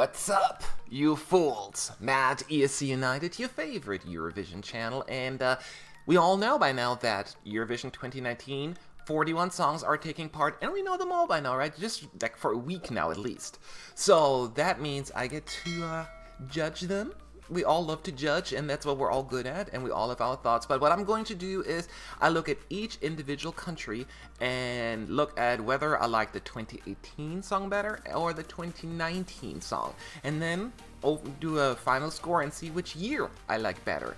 What's up, you fools? Matt is United, your favorite Eurovision channel, and we all know by now that Eurovision 2019, 41 songs are taking part, and we know them all by now, right? Just like for a week now at least. So that means I get to judge them. We all love to judge, and that's what we're all good at, and we all have our thoughts. But what I'm going to do is I look at each individual country and look at whether I like the 2018 song better or the 2019 song, and then do a final score and see which year I like better.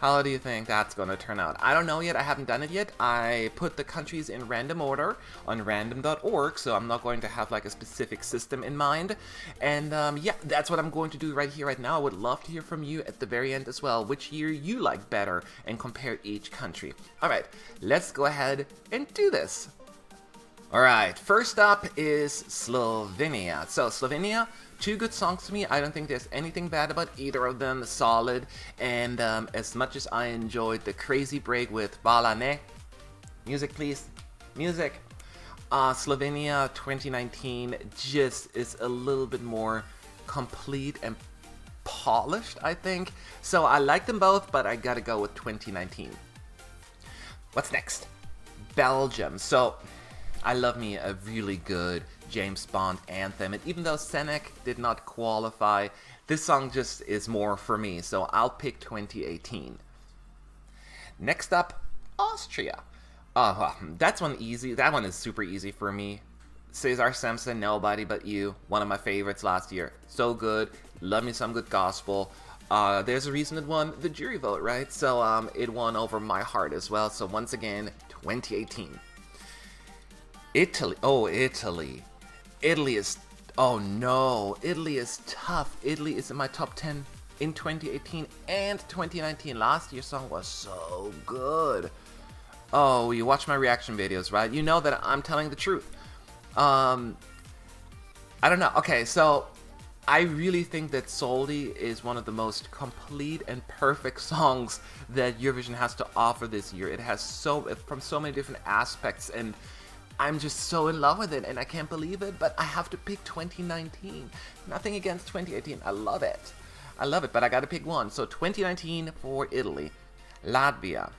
How do you think that's going to turn out? I don't know yet. I haven't done it yet. I put the countries in random order on random.org, so I'm not going to have like a specific system in mind. And yeah, that's what I'm going to do right here, right now. I would love to hear from you at the very end as well, which year you like better, and compare each country. All right, let's go ahead and do this. All right, first up is Slovenia. So Slovenia, two good songs to me. I don't think there's anything bad about either of them. Solid. And as much as I enjoyed the crazy break with Balane, music please, music. Slovenia 2019 just is a little bit more complete and polished, I think. So I like them both, but I gotta go with 2019. What's next? Belgium. So I love me a really good James Bond anthem, and even though Senec did not qualify, this song just is more for me, so I'll pick 2018. Next up, Austria. That's one easy. That one is super easy for me. Cesár Sampson, Nobody But You, one of my favorites last year. So good. Love me some good gospel. There's a reason it won the jury vote, right? So it won over My Heart as well. So once again, 2018. Italy. Oh, Italy. Italy is... oh no. Italy is tough. Italy is in my top 10 in 2018 and 2019. Last year's song was so good. Oh, you watch my reaction videos, right? You know that I'm telling the truth. I don't know. Okay, so I really think that Soldi is one of the most complete and perfect songs that Eurovision has to offer this year. It has from so many different aspects, and I'm just so in love with it, and I can't believe it, but I have to pick 2019. Nothing against 2018. I love it. I love it, but I gotta pick one. So 2019 for Italy. Latvia.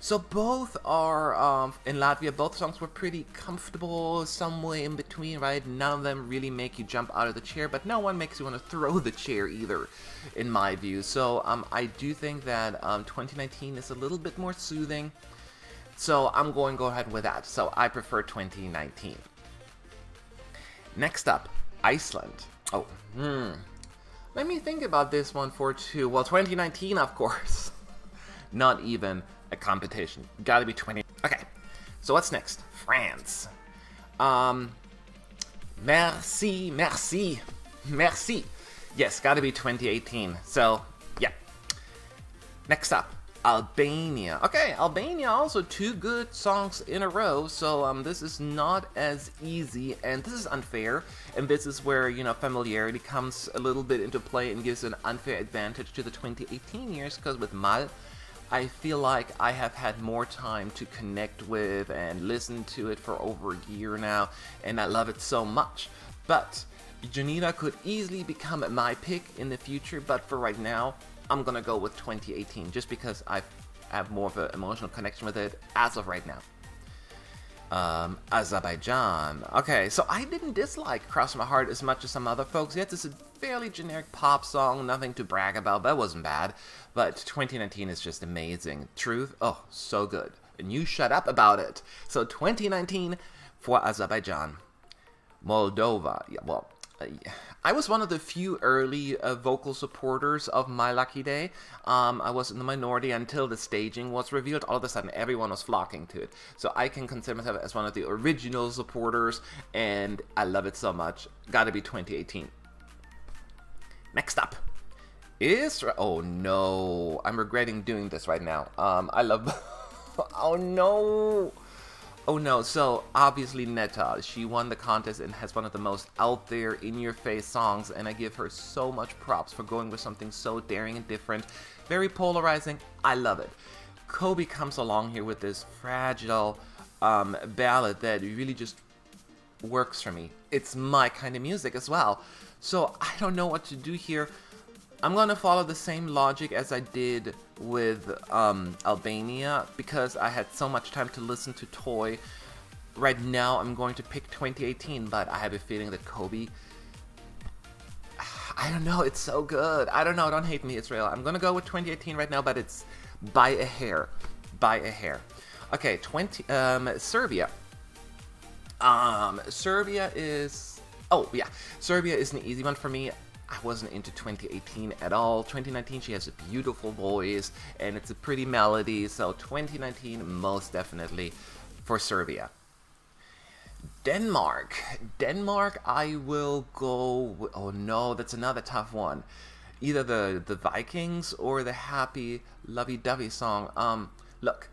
So both are, in Latvia, both songs were pretty comfortable, somewhere in between, right? None of them really make you jump out of the chair, but no one makes you want to throw the chair either, in my view. So I do think that 2019 is a little bit more soothing. So I'm going to go ahead with that. So I prefer 2019. Next up, Iceland. Oh, let me think about this one for two. Well, 2019, of course. Not even a competition. Gotta be 20. Okay. So what's next? France. Merci, merci, merci. Yes, gotta be 2018. So, yeah. Next up, Albania. Okay, Albania also two good songs in a row, so this is not as easy, and this is unfair, and this is where, you know, familiarity comes a little bit into play and gives an unfair advantage to the 2018 years, because with Mal, I feel like I have had more time to connect with and listen to it for over a year now, and I love it so much. But Janina could easily become my pick in the future, but for right now, I'm gonna go with 2018 just because I have more of an emotional connection with it as of right now. Azerbaijan. Okay, so I didn't dislike Cross My Heart as much as some other folks. Yet it's a fairly generic pop song, nothing to brag about, but it wasn't bad. But 2019 is just amazing. Truth, oh, so good. And you shut up about it. So 2019 for Azerbaijan. Moldova. Yeah, well, I was one of the few early vocal supporters of My Lucky Day. I was in the minority until the staging was revealed. All of a sudden, everyone was flocking to it. So I can consider myself as one of the original supporters, and I love it so much. Gotta be 2018. Next up, Israel. Oh no, I'm regretting doing this right now. I love... oh no! Oh no, so obviously Netta, she won the contest and has one of the most out there, in your face songs, and I give her so much props for going with something so daring and different, very polarizing, I love it. Kobe comes along here with this fragile ballad that really just works for me. It's my kind of music as well. So I don't know what to do here. I'm gonna follow the same logic as I did with Albania, because I had so much time to listen to Toy. Right now I'm going to pick 2018, but I have a feeling that Kobe, I don't know, it's so good. I don't know, don't hate me, Israel. I'm gonna go with 2018 right now, but it's by a hair, by a hair. Okay, Serbia. Serbia is, oh yeah, Serbia is an easy one for me. I wasn't into 2018 at all. 2019, she has a beautiful voice and it's a pretty melody, so 2019 most definitely for Serbia. Denmark. Denmark, I will go, oh no, that's another tough one. Either the Vikings or the happy lovey-dovey song. Look,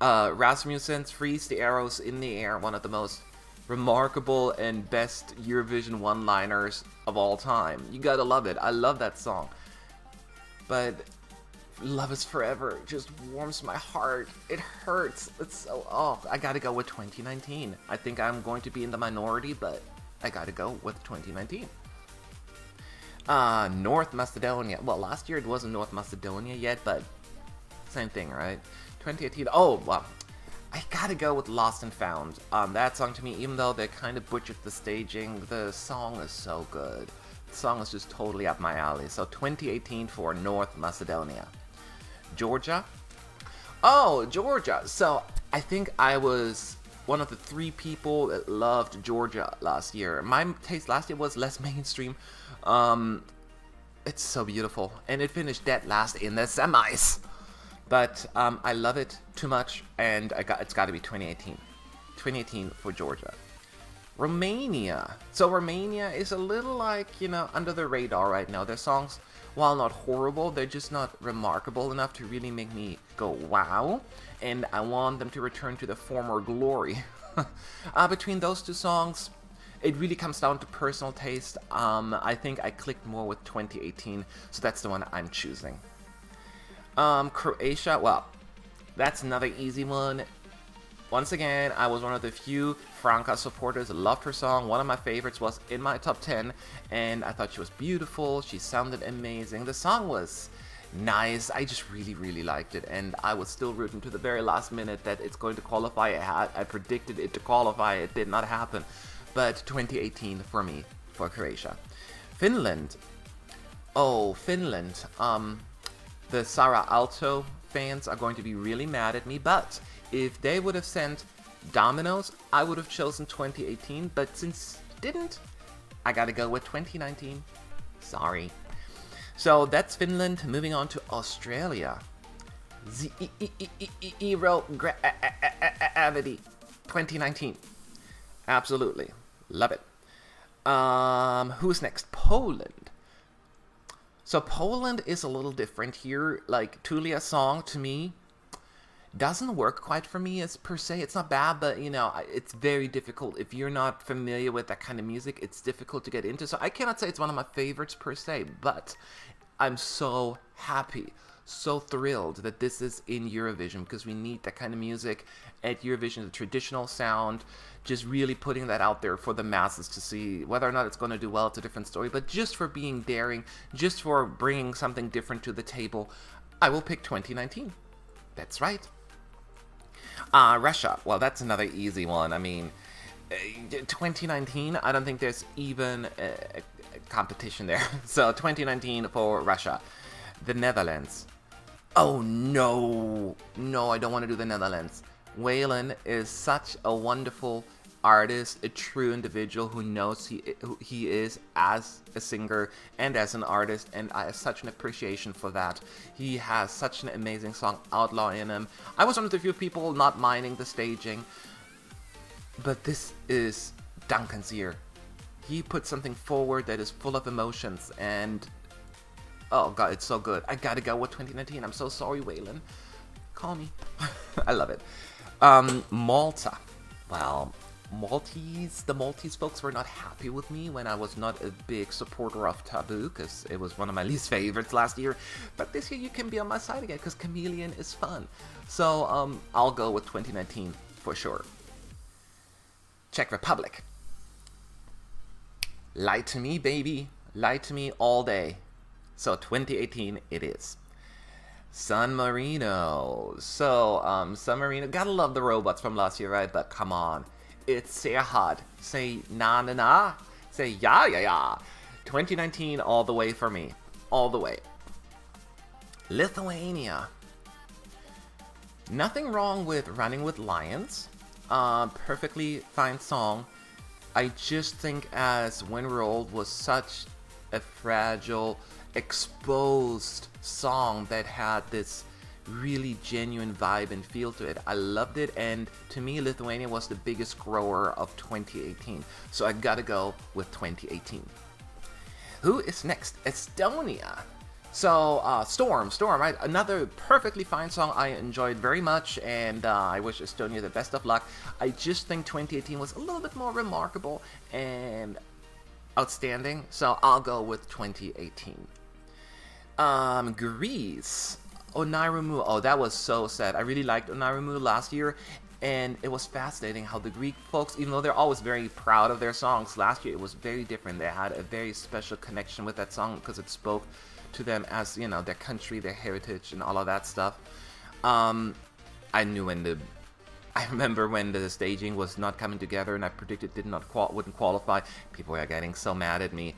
Rasmussen's Freeze the Arrows in the Air, one of the most remarkable and best Eurovision one-liners of all time. You gotta love it. I love that song. But Love is Forever just warms my heart. It hurts. It's so, oh, I gotta go with 2019. I think I'm going to be in the minority, but I gotta go with 2019. North Macedonia. Well, last year it wasn't North Macedonia yet, but same thing, right? 2018. Oh, well, I gotta go with Lost and Found. That song to me, even though they kind of butchered the staging, the song is so good. The song is just totally up my alley. So 2018 for North Macedonia. Georgia? Oh, Georgia! So I think I was one of the three people that loved Georgia last year. My taste last year was less mainstream. It's so beautiful. And it finished dead last in the semis. But I love it too much, and it's got to be 2018. 2018 for Georgia. Romania. So Romania is a little like, you know, under the radar right now. Their songs, while not horrible, they're just not remarkable enough to really make me go wow. And I want them to return to the former glory. Between those two songs, it really comes down to personal taste. I think I clicked more with 2018, so that's the one I'm choosing. Croatia, well, that's another easy one. Once again, I was one of the few Franca supporters, loved her song. One of my favorites was in my top 10, and I thought she was beautiful. She sounded amazing. The song was nice. I just really, really liked it, and I was still rooting to the very last minute that it's going to qualify. I predicted it to qualify. It did not happen, but 2018 for me, for Croatia. Finland. Oh, Finland. The Sara Aalto fans are going to be really mad at me, but if they would have sent Domino's, I would have chosen 2018, but since didn't, I gotta go with 2019. Sorry. So that's Finland. Moving on to Australia. Zero gravity. 2019. Absolutely. Love it. Who's next? Poland. So Poland is a little different here. Like, Tulia's song to me doesn't work quite for me as per se. It's not bad, but you know, it's very difficult. If you're not familiar with that kind of music, it's difficult to get into. So I cannot say it's one of my favorites per se, but I'm so happy, so thrilled that this is in Eurovision, because we need that kind of music at Eurovision, the traditional sound, just really putting that out there for the masses to see. Whether or not it's going to do well, it's a different story, but just for being daring, just for bringing something different to the table, I will pick 2019. That's right. Russia. Well, that's another easy one. I mean, 2019, I don't think there's even a competition there. So 2019 for Russia. The Netherlands. Oh no, no, I don't want to do the Netherlands. Waylon is such a wonderful artist, a true individual who knows who he is as a singer and as an artist, and I have such an appreciation for that. He has such an amazing song, Outlaw in Him. I was one of the few people not minding the staging, but this is Duncan's year. He put something forward that is full of emotions, and oh god, it's so good. I gotta go with 2019. I'm so sorry, Waylon. Call me. I love it. Malta. Well, Maltese. The Maltese folks were not happy with me when I was not a big supporter of Taboo, because it was one of my least favorites last year. But this year you can be on my side again, because Chameleon is fun. So I'll go with 2019 for sure. Czech Republic. Lie to me, baby. Lie to me all day. So 2018 it is. San Marino. So, San Marino. Gotta love the robots from last year, right? But come on. It's sehr hard. Say na na na. Say ya ya ya. 2019 all the way for me. All the way. Lithuania. Nothing wrong with Running with Lions. Perfectly fine song. I just think As When We're Old was such a fragile, exposed song that had this really genuine vibe and feel to it. I loved it, and to me Lithuania was the biggest grower of 2018, so I gotta go with 2018. Who is next? Estonia. So Storm, right? Another perfectly fine song I enjoyed very much, and I wish Estonia the best of luck. I just think 2018 was a little bit more remarkable and outstanding, so I'll go with 2018. Greece. Onarumu. Oh, that was so sad. I really liked Onarumu last year, and it was fascinating how the Greek folks, even though they're always very proud of their songs, last year it was very different. They had a very special connection with that song because it spoke to them as, you know, their country, their heritage, and all of that stuff. I remember when the staging was not coming together, and I predicted wouldn't qualify. People are getting so mad at me.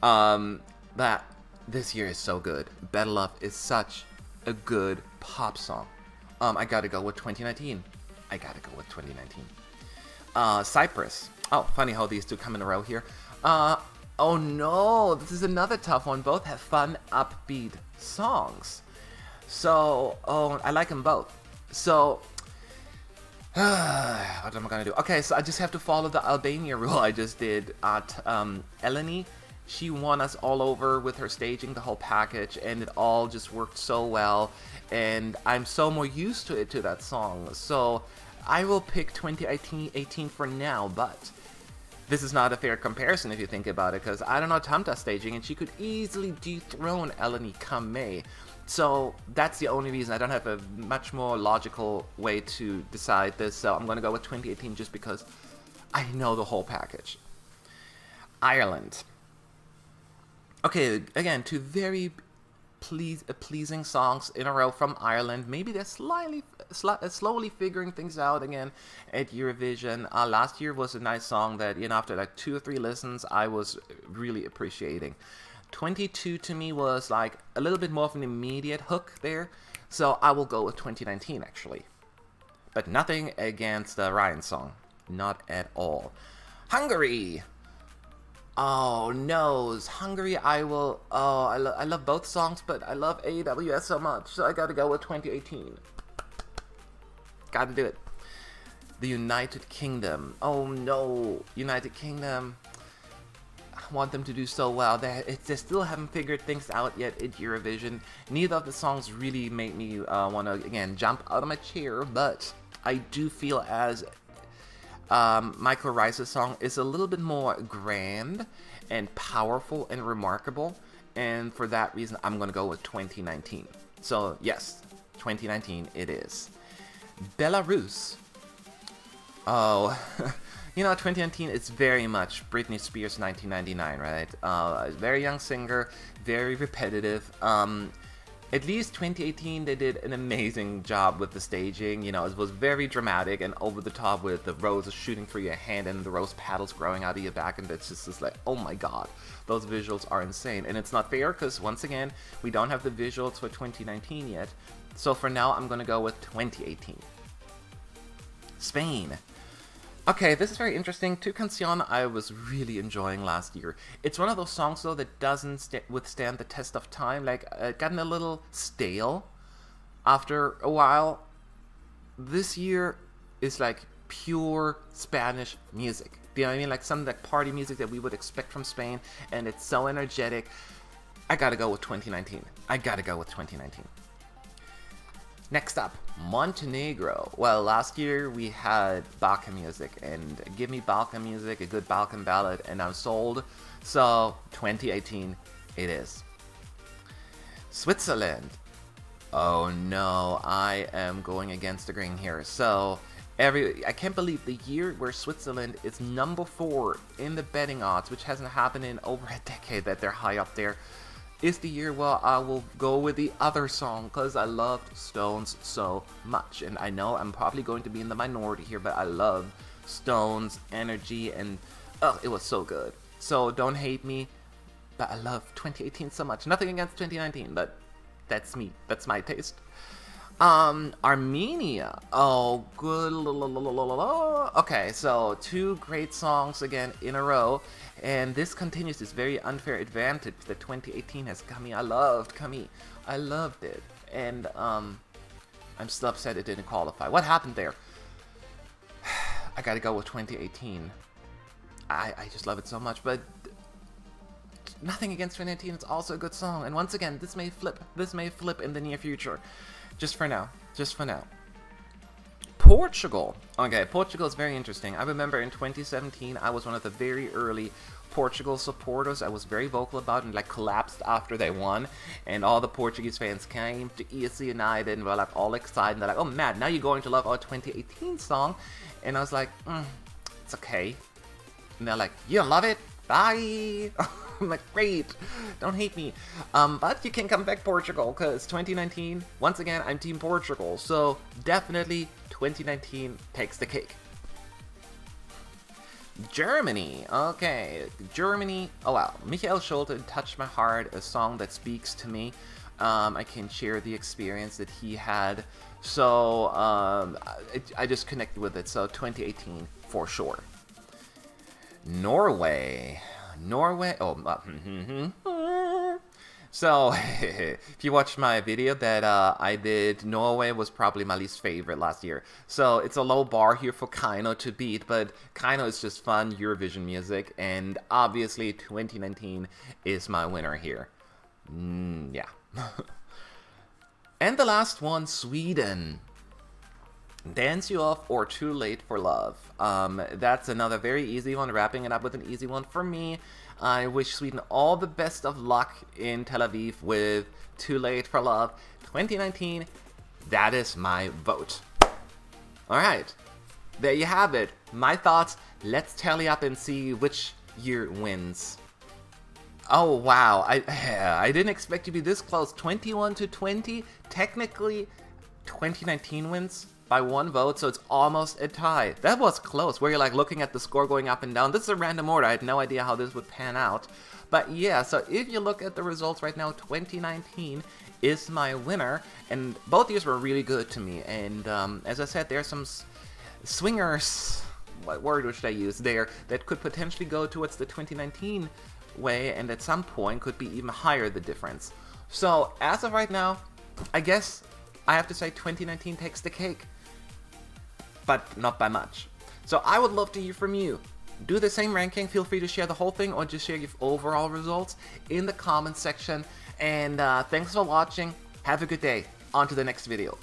But this year is so good. Better Love is such a good pop song. I gotta go with 2019. I gotta go with 2019. Cyprus. Oh, funny how these two come in a row here. Oh no, this is another tough one. Both have fun, upbeat songs. So, oh, I like them both. So, what am I gonna do? Okay, so I just have to follow the Albania rule I just did at Eleni. She won us all over with her staging, the whole package, and it all just worked so well, and I'm so more used to it, to that song, so I will pick 2018 for now. But this is not a fair comparison if you think about it, because I don't know Tamta's staging, and she could easily dethrone Eleni come May, so that's the only reason. I don't have a much more logical way to decide this, so I'm gonna go with 2018 just because I know the whole package. Ireland. Okay, again, two very pleasing songs in a row from Ireland. Maybe they're slowly figuring things out again at Eurovision. Last year was a nice song that, you know, after like 2 or 3 listens, I was really appreciating. 22 to me was like a little bit more of an immediate hook there, so I will go with 2019 actually. But nothing against the Ryan song, not at all. Hungary. Oh no, Hungary. I love both songs, but I love AWS so much, so I gotta go with 2018. Gotta do it. The United Kingdom. Oh no, United Kingdom. I want them to do so well. They still haven't figured things out yet at Eurovision. Neither of the songs really made me want to, again, jump out of my chair, but I do feel as Michael Rice's song is a little bit more grand and powerful and remarkable, and for that reason I'm gonna go with 2019. So yes, 2019 it is. Belarus. Oh, you know, 2019 is very much Britney Spears 1999, right? Very young singer, very repetitive. At least 2018, they did an amazing job with the staging. You know, it was very dramatic and over the top with the roses shooting through your hand and the rose petals growing out of your back, and that's just like, oh my god, those visuals are insane. And it's not fair because, once again, we don't have the visuals for 2019 yet. So for now, I'm gonna go with 2018. Spain. Okay, this is very interesting. Tu Canción I was really enjoying last year. It's one of those songs, though, that doesn't withstand the test of time. Like, it gotten a little stale after a while. This year is like pure Spanish music. Do you know what I mean? Like some like party music that we would expect from Spain, and it's so energetic. I gotta go with 2019. I gotta go with 2019. Next up, Montenegro. Well, last year we had Balkan music, and give me Balkan music, a good Balkan ballad, and I'm sold. So 2018 it is. Switzerland. Oh no, I am going against the grain here. So I can't believe the year where Switzerland is #4 in the betting odds, which hasn't happened in over a decade that they're high up there, is the year where I will go with the other song, because I loved Stones so much. And I know I'm probably going to be in the minority here, but I love Stones' energy, and it was so good. So don't hate me, but I love 2018 so much. Nothing against 2019, but that's me. That's my taste. Armenia. Oh, good. Okay, so two great songs again in a row, and this continues this very unfair advantage that 2018 has. Qami, I loved Qami. I loved it, and I'm still upset it didn't qualify. What happened there? I gotta go with 2018. I just love it so much, but nothing against 2018. It's also a good song, and once again, this may flip. This may flip in the near future. Just for now. Just for now. Portugal. Okay, Portugal is very interesting. I remember in 2017, I was one of the very early Portugal supporters. I was very vocal about and like collapsed after they won. And all the Portuguese fans came to ESC United and were like all excited. And they're like, oh, Matt, now you're going to love our 2018 song. And I was like, it's okay. And they're like, you don't love it? Bye. I'm like, great, don't hate me, but you can come back, Portugal, because 2019, once again, I'm Team Portugal, so definitely 2019 takes the cake. Germany, okay, Germany, oh wow, Michael Schulte, Touch My Heart, a song that speaks to me. I can share the experience that he had, so I just connected with it, so 2018 for sure. Norway. Oh, so if you watched my video that I did, Norway was probably my least favorite last year. So it's a low bar here for KEiiNO to beat, but KEiiNO is just fun Eurovision music, and obviously 2019 is my winner here. Yeah. And the last one, Sweden. Dance You Off or Too Late for Love. That's another very easy one, wrapping it up with an easy one for me. I wish Sweden all the best of luck in Tel Aviv with Too Late for Love 2019. That is my vote. Alright, there you have it. My thoughts. Let's tally up and see which year wins. Oh wow, I didn't expect to be this close. 21-20, technically 2019 wins by one vote, so it's almost a tie. That was close, where you're like looking at the score going up and down. This is a random order. I had no idea how this would pan out. But yeah, so if you look at the results right now, 2019 is my winner, and both years were really good to me. And as I said, there's some swingers, what word should I use there, that could potentially go towards the 2019 way, and at some point could be even higher the difference. So as of right now, I guess I have to say 2019 takes the cake, but not by much. So I would love to hear from you. Do the same ranking, feel free to share the whole thing or just share your overall results in the comments section. And thanks for watching, have a good day, on to the next video.